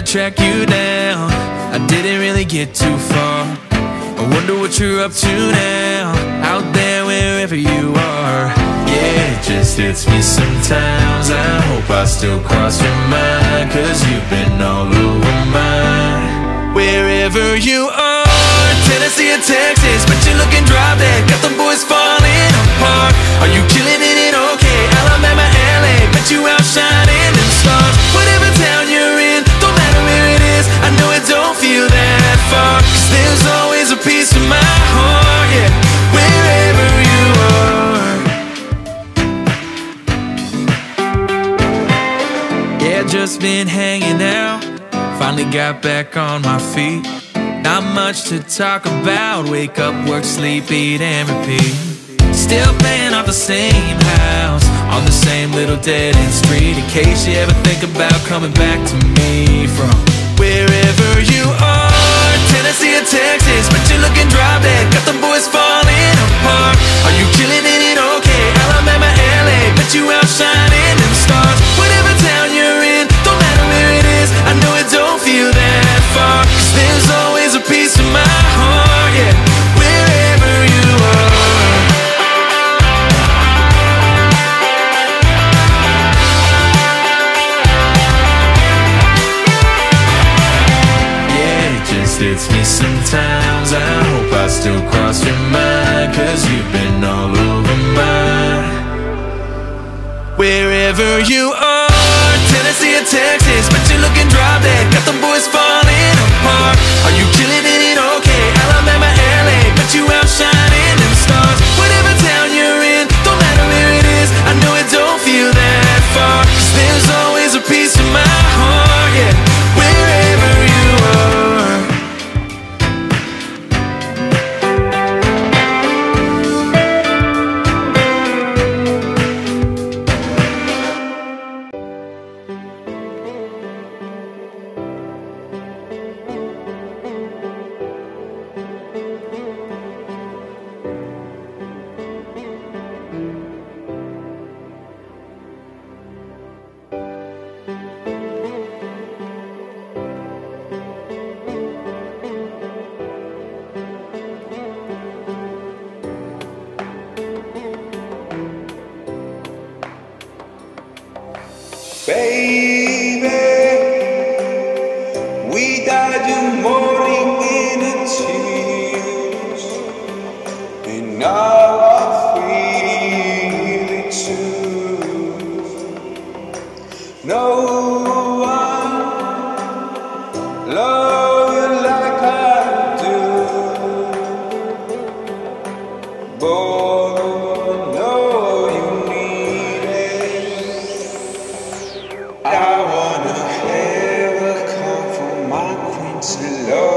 tried to track you down, I didn't really get too far. I wonder what you're up to now, out there wherever you are. Yeah, it just hits me sometimes, I hope I still cross your mind, 'cause you've been all over mine. Wherever you are, Tennessee or Texas, but you're looking drop dead, got the boys falling apart. Are you killing it in OK, Alabama, LA, but you outshining them stars. Whatever town you're in, don't matter where it is, I know it don't feel that far, 'cause there's always a piece of my heart, yeah, wherever you are. Yeah, just been hanging out, finally got back on my feet. Not much to talk about, wake up, work, sleep, eat, and repeat. Still playing off the same house, on the same little dead end street. In case you ever think about coming back to me from wherever you are, Tennessee or Texas, but you're looking drop dead, got the boys falling apart. Are you killing it in OK, Alabama, LA, but you outshining them stars. Whatever town you're in, don't matter where it is, I know it don't feel that far, 'cause there's always a piece of my heart, yeah, wherever you are. It's me sometimes, I hope I still cross your mind, 'cause you've been all over mine. Wherever you are, Tennessee or Texas, but you're looking drop dead, got the boys falling apart. Are you killing it in OK, Alabama, LA, but you outshining them stars. Whatever town you're in, don't matter where it is, I know it don't feel that far, 'cause there's always a piece of my heart, yeah, wherever you are. Hello.